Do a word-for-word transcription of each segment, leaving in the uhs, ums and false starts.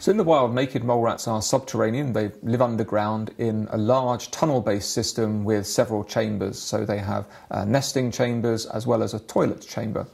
So in the wild, naked mole rats are subterranean. They live underground in a large tunnel-based system with several chambers. So they have uh, nesting chambers as well as a toilet chamber.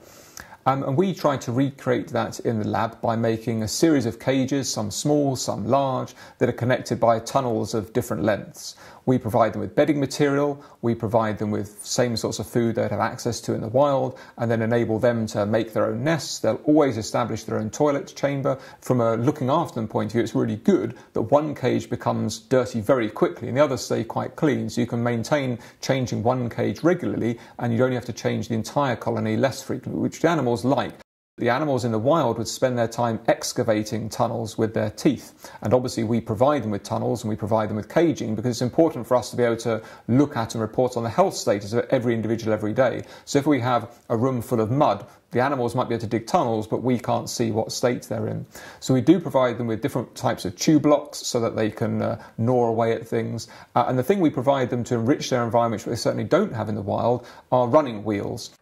Um, and we try to recreate that in the lab by making a series of cages, some small, some large, that are connected by tunnels of different lengths. We provide them with bedding material, we provide them with same sorts of food they'd have access to in the wild, and then enable them to make their own nests. They'll always establish their own toilet chamber. From a looking after them point of view, it's really good that one cage becomes dirty very quickly and the others stay quite clean, so you can maintain changing one cage regularly and you'd only have to change the entire colony less frequently, which the animals like. The animals in the wild would spend their time excavating tunnels with their teeth, and obviously we provide them with tunnels and we provide them with caging because it's important for us to be able to look at and report on the health status of every individual every day. So if we have a room full of mud, the animals might be able to dig tunnels, but we can't see what state they're in. So we do provide them with different types of chew blocks so that they can uh, gnaw away at things. Uh, and the thing we provide them to enrich their environment, which they certainly don't have in the wild, are running wheels.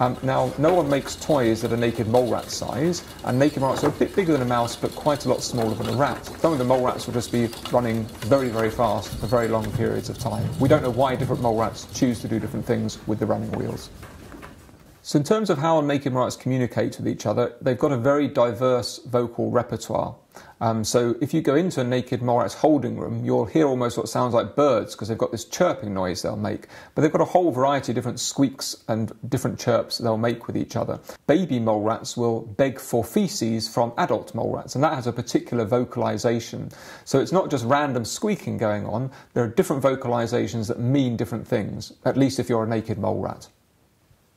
Um, now, no one makes toys that are naked mole rat size, and naked mole rats are a bit bigger than a mouse, but quite a lot smaller than a rat. Some of the mole rats will just be running very, very fast for very long periods of time. We don't know why different mole rats choose to do different things with the running wheels. So in terms of how naked mole rats communicate with each other, they've got a very diverse vocal repertoire. Um, so if you go into a naked mole rat's holding room, you'll hear almost what sounds like birds because they've got this chirping noise they'll make. But they've got a whole variety of different squeaks and different chirps they'll make with each other. Baby mole rats will beg for feces from adult mole rats, and that has a particular vocalization. So it's not just random squeaking going on. There are different vocalizations that mean different things, at least if you're a naked mole rat.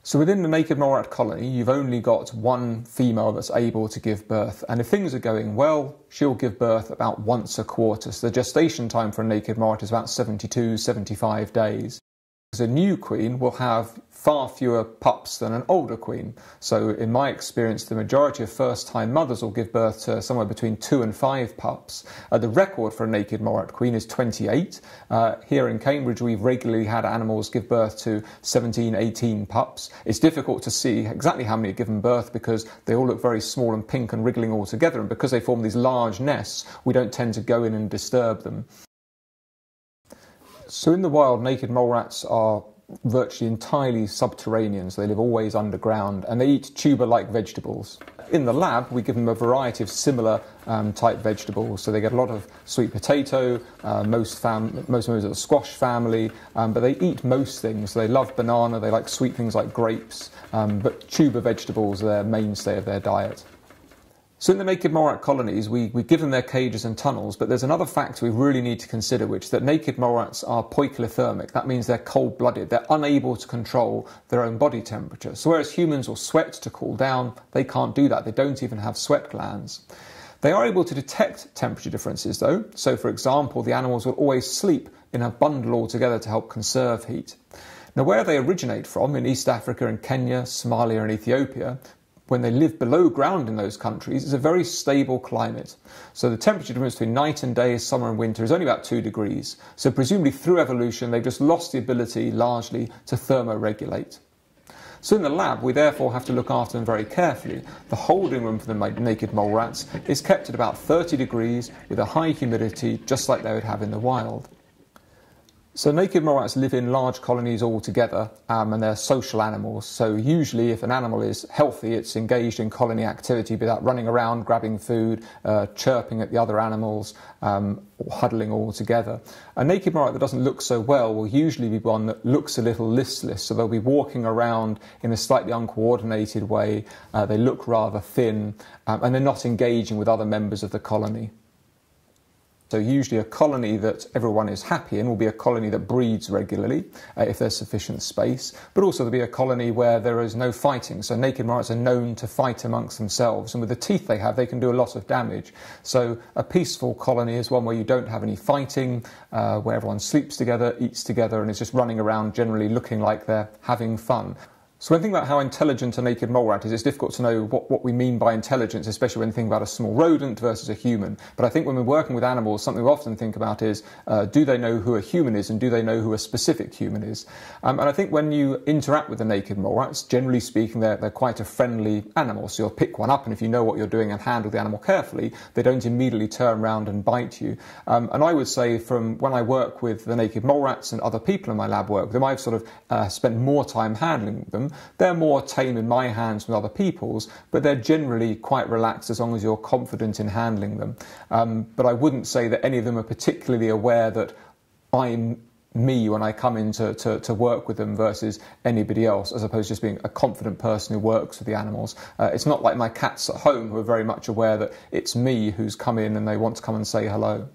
So within the naked mole rat colony, you've only got one female that's able to give birth. And if things are going well, she'll give birth about once a quarter. So the gestation time for a naked mole rat is about seventy-two, seventy-five days. A new queen will have far fewer pups than an older queen. So in my experience, the majority of first-time mothers will give birth to somewhere between two and five pups. Uh, the record for a naked mole rat queen is twenty-eight. Uh, here in Cambridge, we've regularly had animals give birth to seventeen, eighteen pups. It's difficult to see exactly how many are given birth because they all look very small and pink and wriggling all together. And because they form these large nests, we don't tend to go in and disturb them. So in the wild, naked mole rats are virtually entirely subterranean, so they live always underground, and they eat tuber-like vegetables. In the lab, we give them a variety of similar um, type vegetables, so they get a lot of sweet potato, uh, most, fam most members of the squash family, um, but they eat most things. So they love banana, they like sweet things like grapes, um, but tuber vegetables are their mainstay of their diet. So in the naked mole rat colonies, we, we give them their cages and tunnels, but there's another factor we really need to consider, which is that naked mole rats are poikilothermic. That means they're cold-blooded. They're unable to control their own body temperature. So whereas humans will sweat to cool down, they can't do that. They don't even have sweat glands. They are able to detect temperature differences, though. So, for example, the animals will always sleep in a bundle all together to help conserve heat. Now, where they originate from, in East Africa and Kenya, Somalia and Ethiopia, when they live below ground in those countries, it's a very stable climate. So the temperature difference between night and day, summer and winter, is only about two degrees. So presumably through evolution, they've just lost the ability largely to thermoregulate. So in the lab, we therefore have to look after them very carefully. The holding room for the naked mole rats is kept at about thirty degrees with a high humidity, just like they would have in the wild. So naked mole rats live in large colonies all together, um, and they're social animals. So usually if an animal is healthy, it's engaged in colony activity, be that running around, grabbing food, uh, chirping at the other animals, um, or huddling all together. A naked mole rat that doesn't look so well will usually be one that looks a little listless. So they'll be walking around in a slightly uncoordinated way. Uh, they look rather thin, um, and they're not engaging with other members of the colony. So usually a colony that everyone is happy in will be a colony that breeds regularly, uh, if there's sufficient space, but also there'll be a colony where there is no fighting. So naked mole rats are known to fight amongst themselves, and with the teeth they have, they can do a lot of damage. So a peaceful colony is one where you don't have any fighting, uh, where everyone sleeps together, eats together, and is just running around generally looking like they're having fun. So when thinking about how intelligent a naked mole rat is, it's difficult to know what, what we mean by intelligence, especially when thinking about a small rodent versus a human. But I think when we're working with animals, something we often think about is, uh, do they know who a human is and do they know who a specific human is? Um, and I think when you interact with a naked mole rat, generally speaking, they're, they're quite a friendly animal. So you'll pick one up, and if you know what you're doing and handle the animal carefully, they don't immediately turn around and bite you. Um, and I would say from when I work with the naked mole rats and other people in my lab work with them, I've sort of uh, spent more time handling them. They're more tame in my hands than other people's, but they're generally quite relaxed as long as you're confident in handling them. Um, but I wouldn't say that any of them are particularly aware that I'm me when I come in to, to, to work with them versus anybody else, as opposed to just being a confident person who works with the animals. Uh, it's not like my cats at home, who are very much aware that it's me who's come in and they want to come and say hello.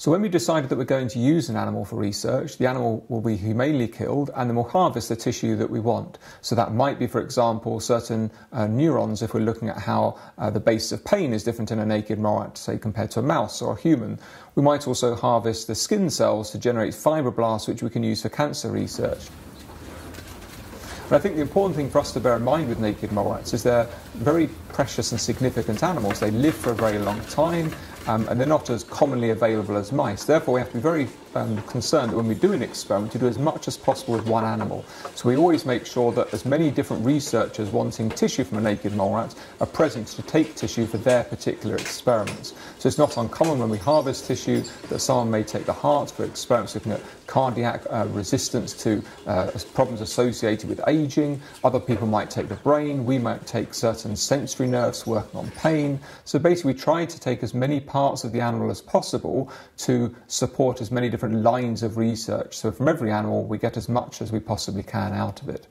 So when we decided that we're going to use an animal for research, the animal will be humanely killed and then we'll harvest the tissue that we want. So that might be, for example, certain uh, neurons, if we're looking at how uh, the basis of pain is different in a naked mole rat, say, compared to a mouse or a human. We might also harvest the skin cells to generate fibroblasts, which we can use for cancer research. And I think the important thing for us to bear in mind with naked mole rats is they're very precious and significant animals. They live for a very long time, um, and they're not as commonly available as mice. Therefore, we have to be very um, concerned that when we do an experiment, to do as much as possible with one animal. So we always make sure that as many different researchers wanting tissue from a naked mole rat are present to take tissue for their particular experiments. So it's not uncommon when we harvest tissue that someone may take the heart for experiments looking at cardiac uh, resistance to uh, problems associated with aging. Other people might take the brain. We might take certain sensory nerves working on pain. So basically we try to take as many parts of the animal as possible to support as many different lines of research. So from every animal we get as much as we possibly can out of it.